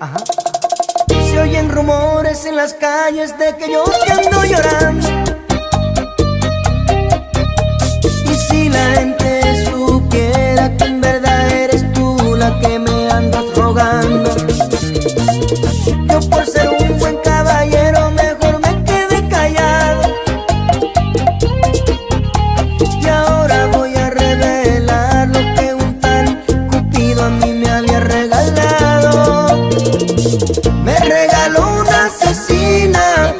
Ajá. Se oyen rumores en las calles de que yo te ando llorando. Y si la gente supiera que en verdad eres tú la que me andas rogando, yo por ser un buen caballero mejor me quedé callado. Y ahora voy a revelar lo que un tal Cupido a mí me había regalado. Me regaló una asesina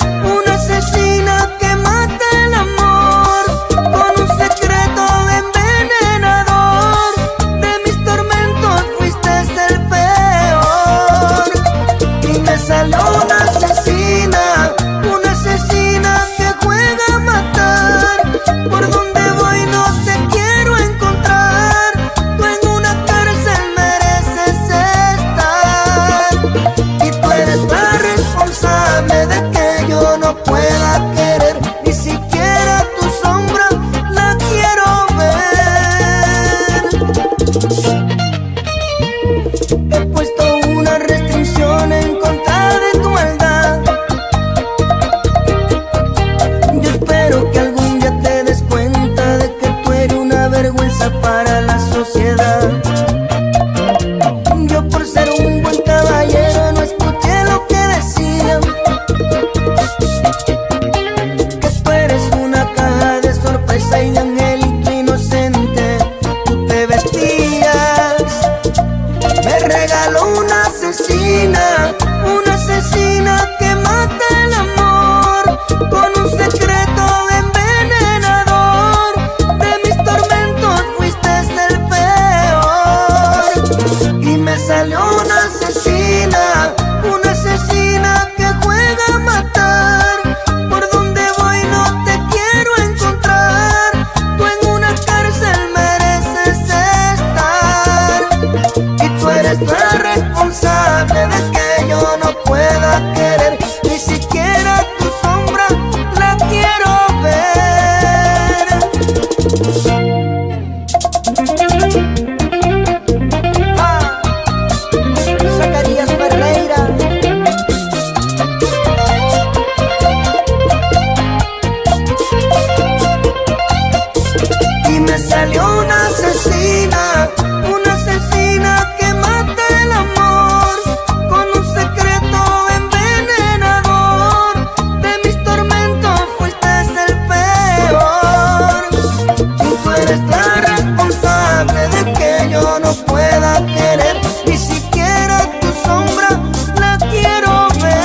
que mata el amor con un secreto envenenador. De mis tormentos fuiste el peor. Y me salió una asesina que juega a matar. Por donde voy no te quiero encontrar. Tú en una cárcel mereces estar. Y tú eres la responsable de que yo no pueda querer, ni siquiera tu sombra la quiero ver. He puesto una restricción en contra de tu maldad. Yo espero que algún día te des cuenta de que tú eres una vergüenza para la sociedad. Yo por ser un buen caballero no escuché lo que decían, que tú eres una caja de sorpresa y de angelito inocente tú te vestías. Me regaló una asesina que mata el amor con un secreto envenenador. De mis tormentos fuiste el peor. Y me salió una asesina que juega a matar. Por donde voy no te quiero encontrar. Tú en una cárcel mereces estar. Y tú eres la responsable de que yo no pueda querer, ni siquiera tu sombra la quiero ver. Una asesina que mata el amor con un secreto envenenador. De mis tormentos fuiste el peor. Y tú eres la responsable de que yo no pueda querer, ni siquiera tu sombra la quiero ver.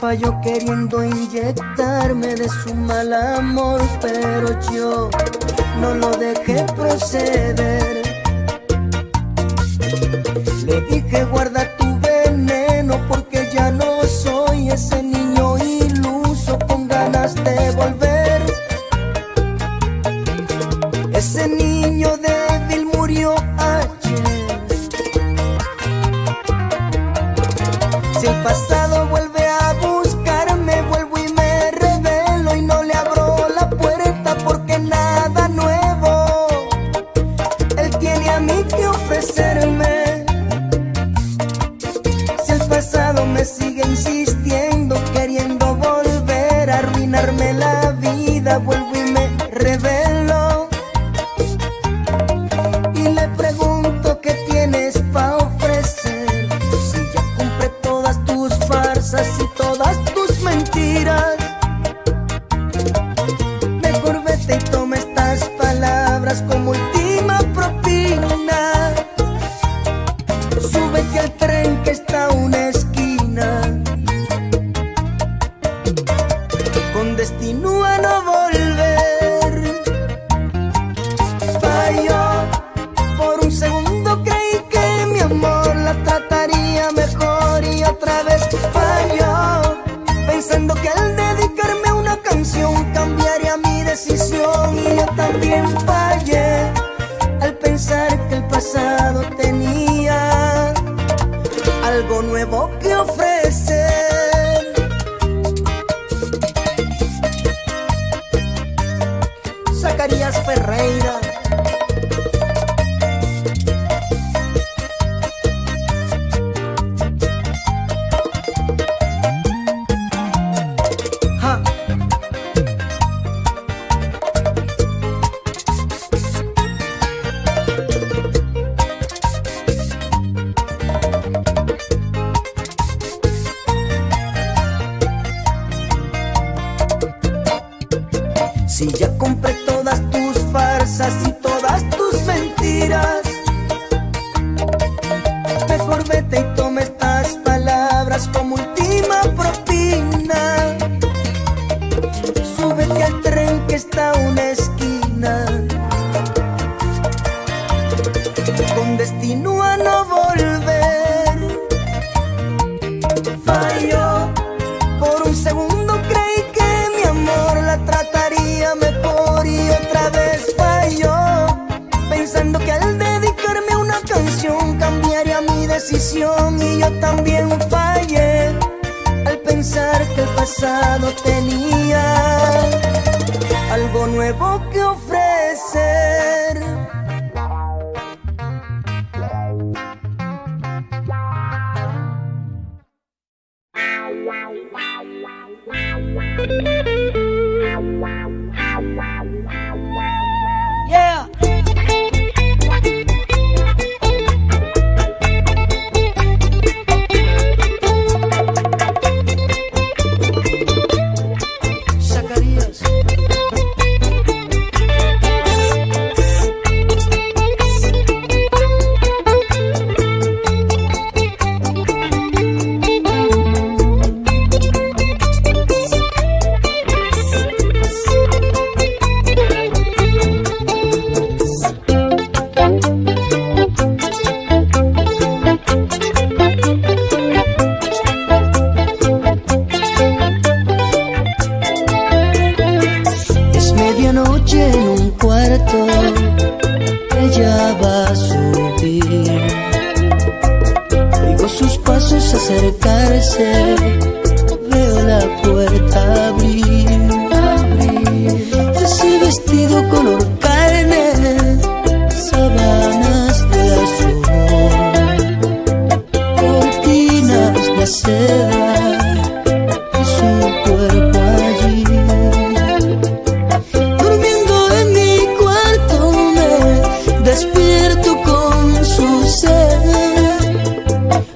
Falló queriendo inyectarme de su mal amor, pero yo no lo dejé proceder. Le dije guarda tu veneno porque ya no soy ese niño iluso con ganas de volver. Ese niño débil murió ayer. Si el pasado vuelve al tren que está a una esquina. ofrecen. Zacarías Ferreira. Si ya compré todas tus farsas y todas tus mentiras, mejor vete y toma estas palabras como última propina. Súbete al tren que está a una esquina, con destino a no volver. Falló por un segundo. Y yo también fallé al pensar que el pasado tenía algo nuevo que ofrecer. Yeah. Ella va a subir, oigo sus pasos acercarse, veo la puerta abrir. Ese vestido color carne, sábanas de azul, cortinas de seda y su cuerpo allí. Despierto con su sed,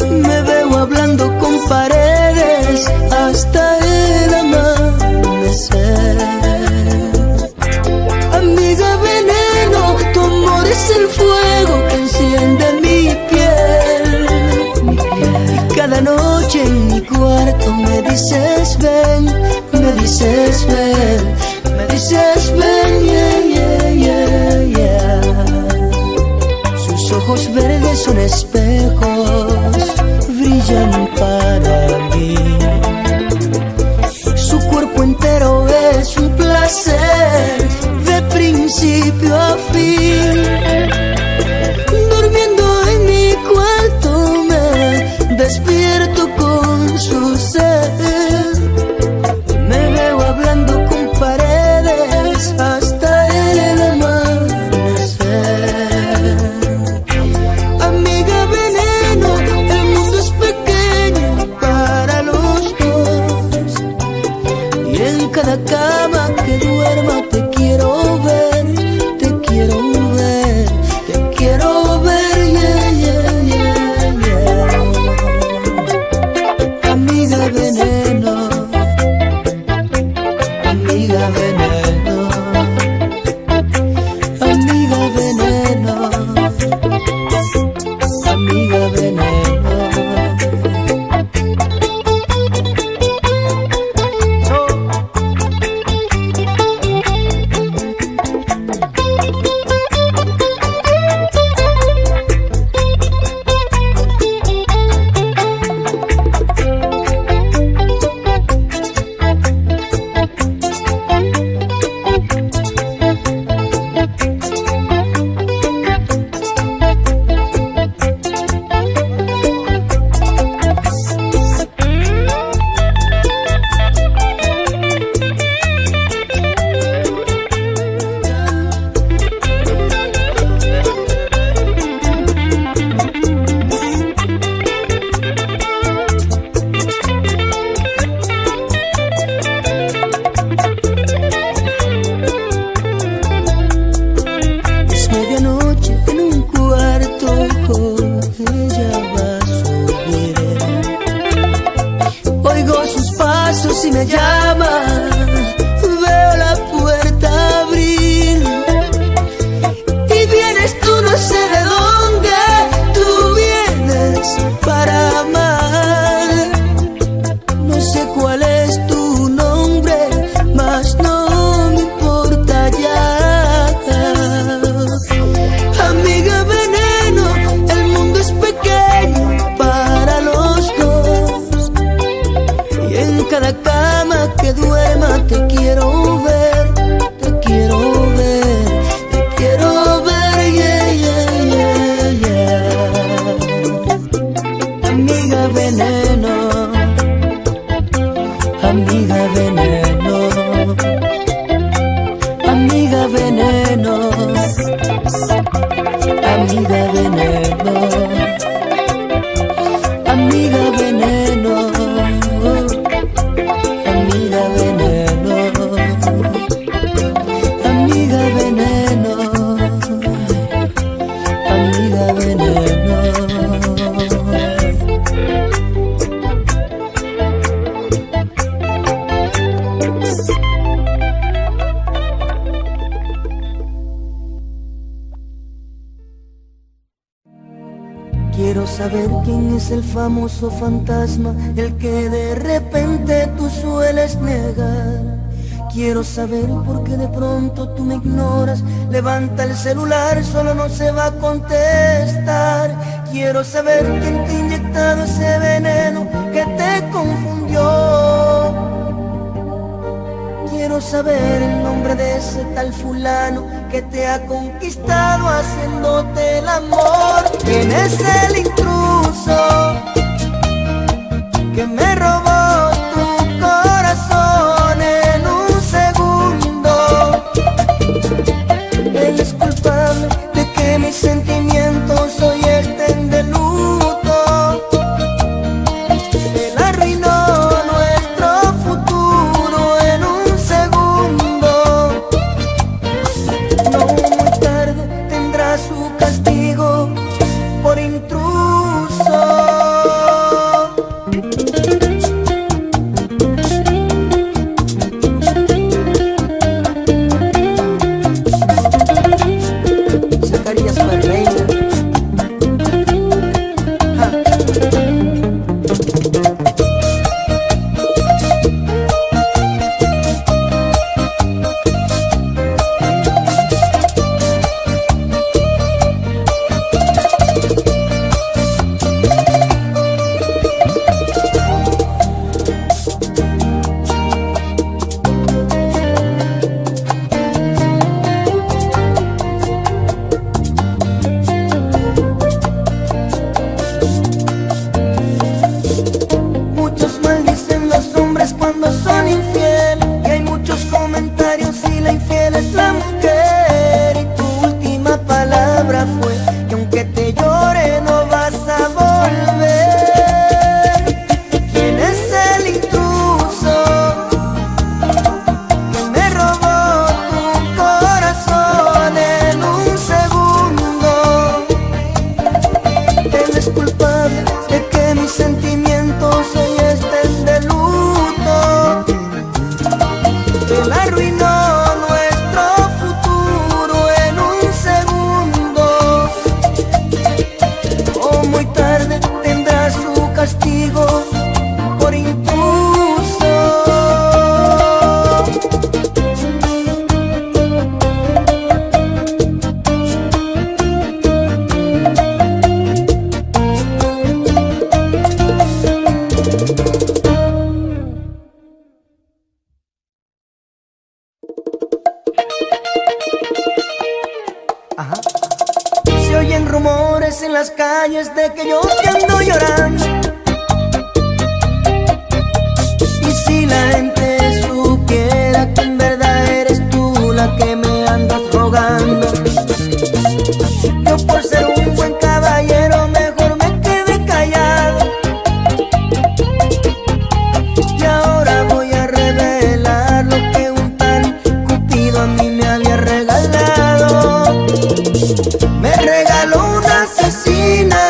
me veo hablando con paredes hasta el amanecer. Amiga veneno, tu amor es el fuego que enciende mi piel. Y cada noche en mi cuarto me dices ven, me dices ven, me dices ven, yeah, yeah, yeah, yeah. Sus ojos verdes son espejos, brillan para mí. Su cuerpo entero es un placer, de principio a fin. Durmiendo en mi cuarto me despierto con su sed. paso si me llama, veo la puerta abrir y vienes tú, no sé de dónde, tú vienes para amar. No sé cuál es tu nombre, mas no me importa ya. Amiga veneno, el mundo es pequeño para los dos, y en cada cama que duerma te quiero ver, te quiero ver, te quiero ver, yeah, yeah, yeah, yeah. Amiga veneno, amiga veneno, amiga veneno, amiga veneno, amiga veneno, amiga veneno, amiga veneno, amiga veneno. Quiero saber quién es el famoso fantasma, el que de repente tú sueles negar. Quiero saber por qué de pronto tú me ignoras. Levanta el celular, solo no se va a contestar. Quiero saber quién te ha inyectado ese veneno que te confundió. Quiero saber el nombre de ese tal fulano que te ha conquistado haciéndote el amor. ¿Quién es el intruso que me robó tu corazón en un segundo? Él es culpable de que mis sentimientos hoy estén de luto. Él arruinó nuestro futuro en un segundo. No muy tarde tendrá su castigo por intruso. Zacarías Ferreira. Ja. Me regaló una asesina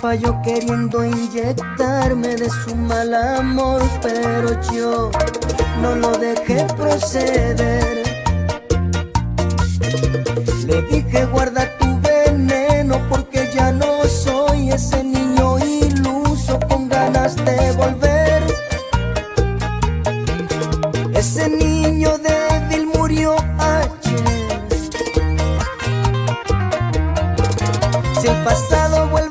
Falló queriendo inyectarme de su mal amor, pero yo no lo dejé proceder. Le dije guarda tu veneno porque ya no soy ese niño iluso con ganas de volver. Ese niño débil murió ayer. Si el pasado vuelve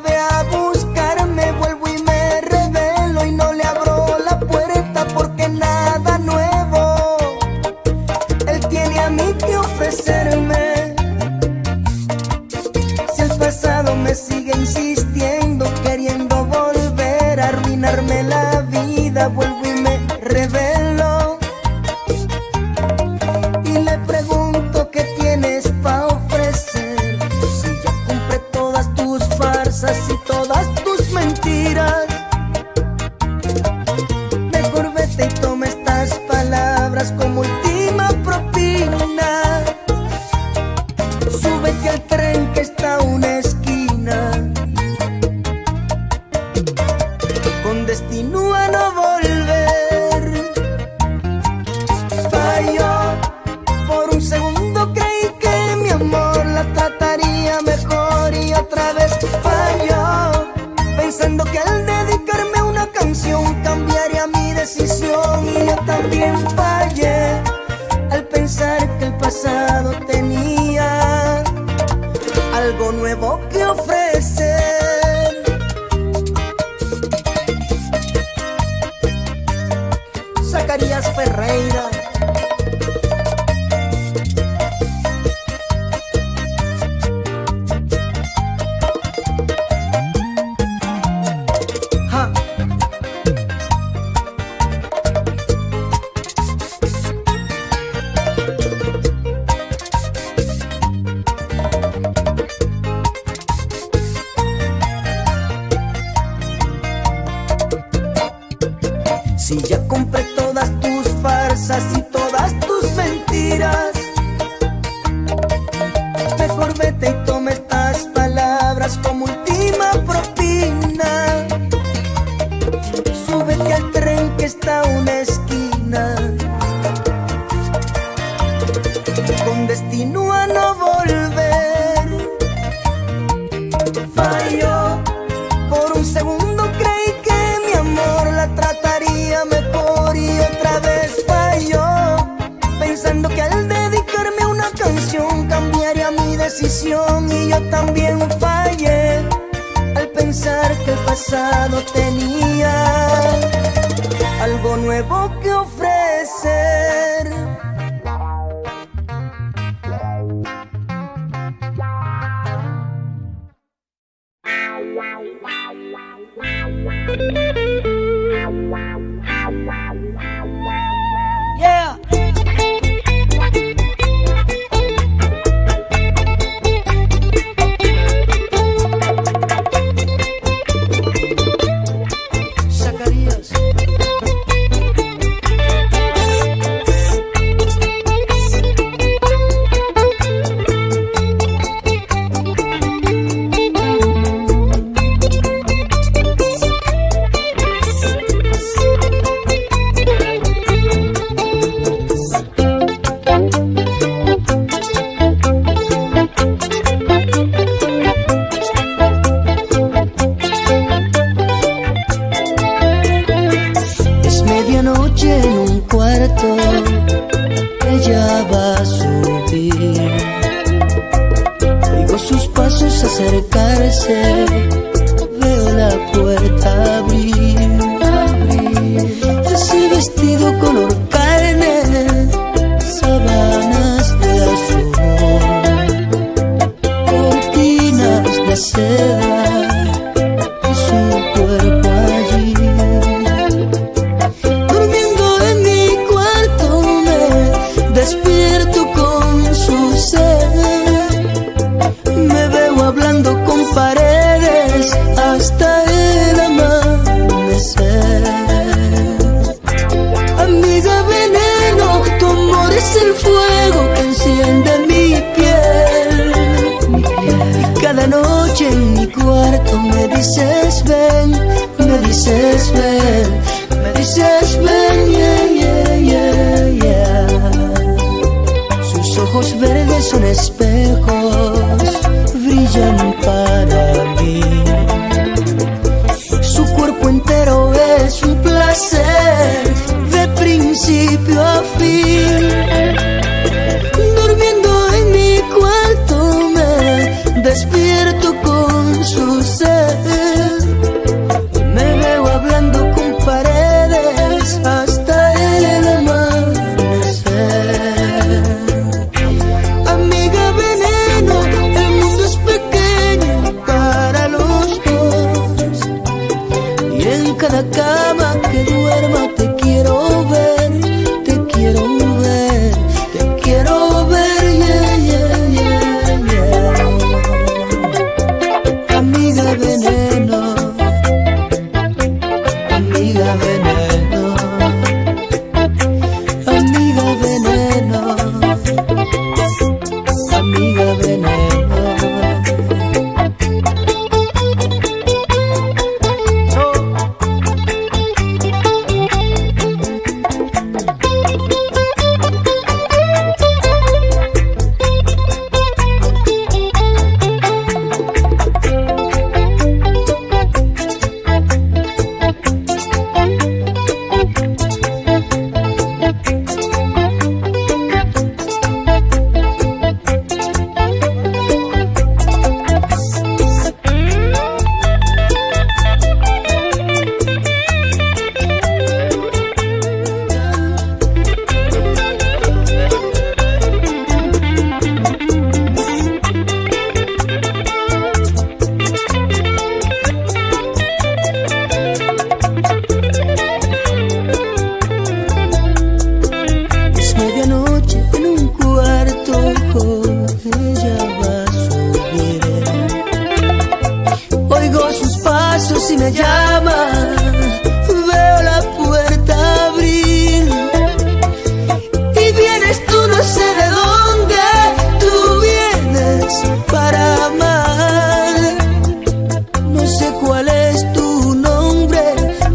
acercarse, veo la puerta abrir. Ese vestido color carne, sábanas de azul, cortinas de seda. Paredes hasta el amanecer. Amiga veneno, tu amor es el fuego que enciende mi piel. Y cada noche en mi cuarto me dices ven, me dices ven, me dices ven, yeah, yeah, yeah, yeah. Sus ojos verdes son espejos, brillan para mí. Su cuerpo entero es un placer de principio a fin. Durmiendo en mi cuarto me despierto con su sed. Me veo hablando con paredes hasta el amanecer. Amiga veneno, cada cama que duerma te quiero ver, te quiero ver, te quiero ver, yeah, yeah, yeah, yeah. Amiga veneno, amiga veneno, amiga veneno. Si me llama, veo la puerta abrir. Y vienes tú, no sé de dónde, tú vienes para amar. No sé cuál es tu nombre,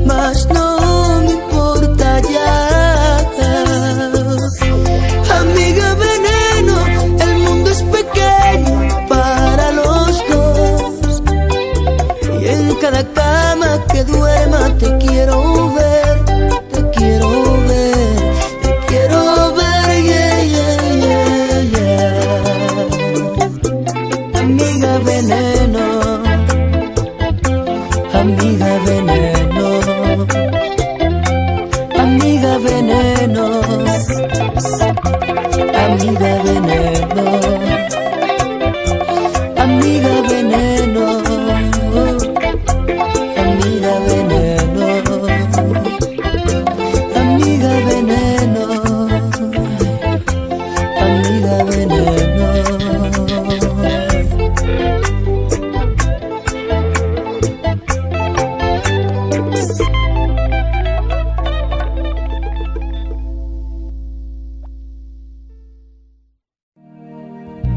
mas no me importa ya. Amiga veneno, el mundo es pequeño para los dos. Y en cada que duerma te quiero ver, te quiero ver, te quiero ver, yeah, yeah, yeah, yeah. Amiga veneno, amiga veneno, amiga veneno, amiga veneno, amiga veneno.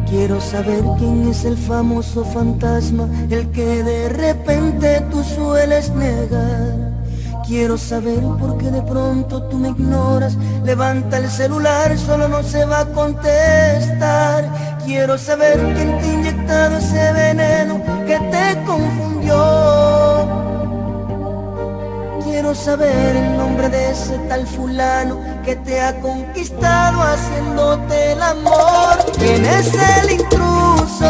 Quiero saber quién es el famoso fantasma, el que de repente tú sueles negar. Quiero saber por qué de pronto tú me ignoras. Levanta el celular, solo no se va a contestar. Quiero saber quién te ha inyectado ese veneno que te confundió. Quiero saber el nombre de ese tal fulano que te ha conquistado haciéndote el amor. ¿Quién es el intruso?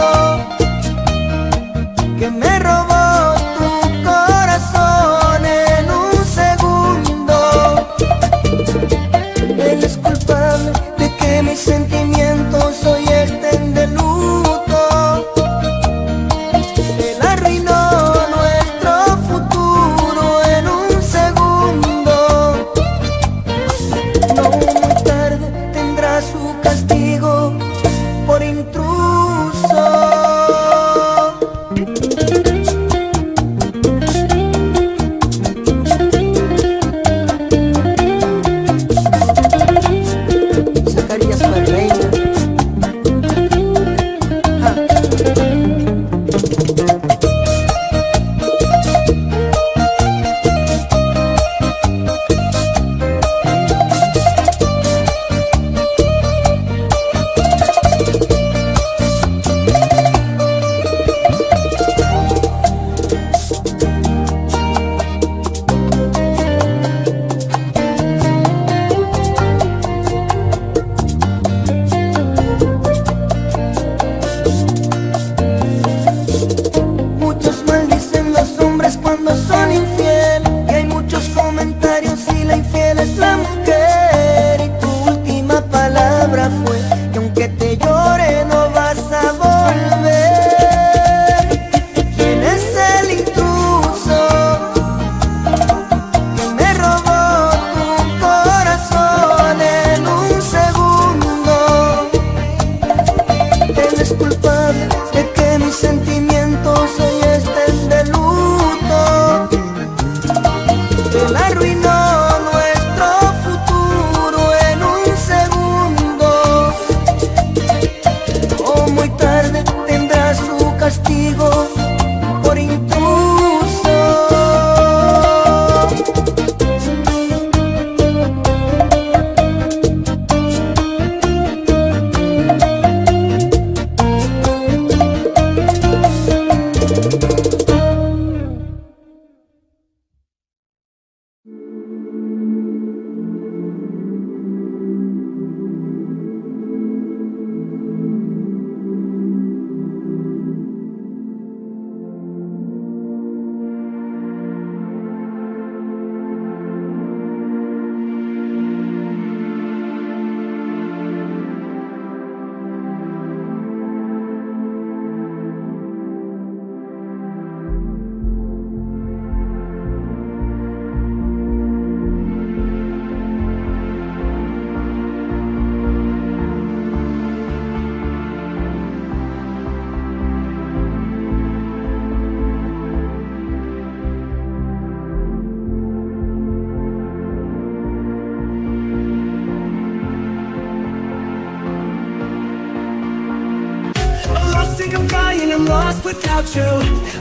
and I'm lost without you.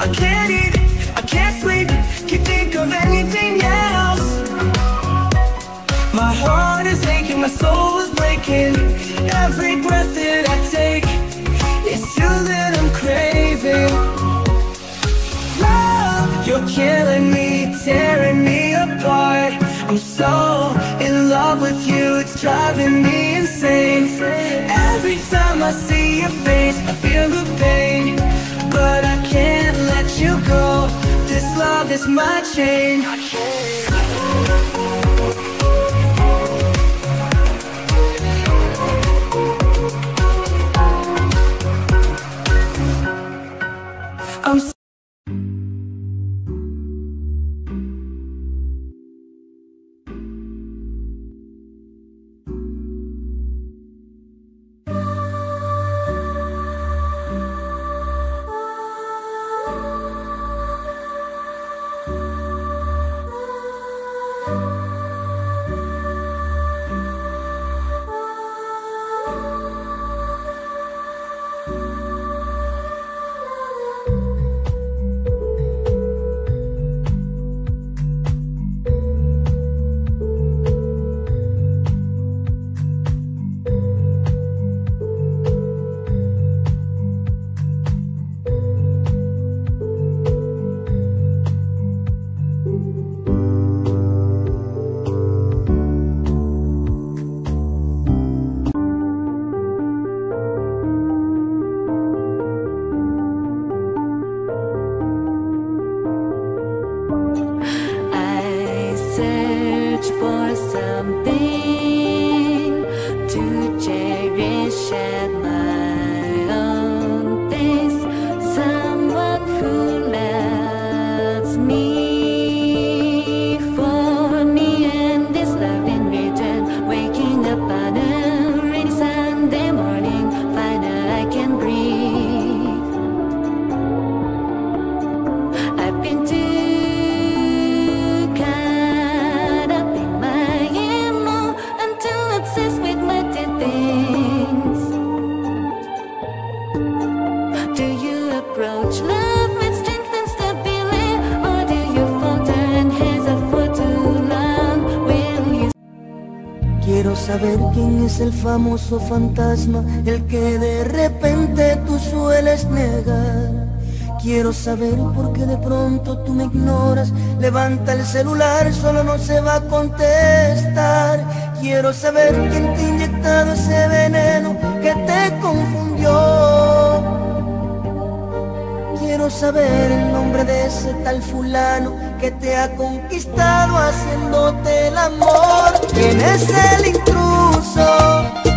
I can't eat, I can't sleep, can't think of anything else. My heart is aching, my soul is breaking. Every breath that I take, it's you that I'm craving. Love, you're killing me, tearing me apart. I'm so in love with you, it's driving me insane. Every time I see your face, I feel the pain, but I can't let you go. This love is my chain. El famoso fantasma, el que de repente tú sueles negar. Quiero saber por qué de pronto tú me ignoras. Levanta el celular, solo no se va a contestar. Quiero saber quién te ha inyectado ese veneno que te confundió. Quiero saber el nombre de ese tal fulano que te ha conquistado haciéndote el amor. ¿Quién es el intruso?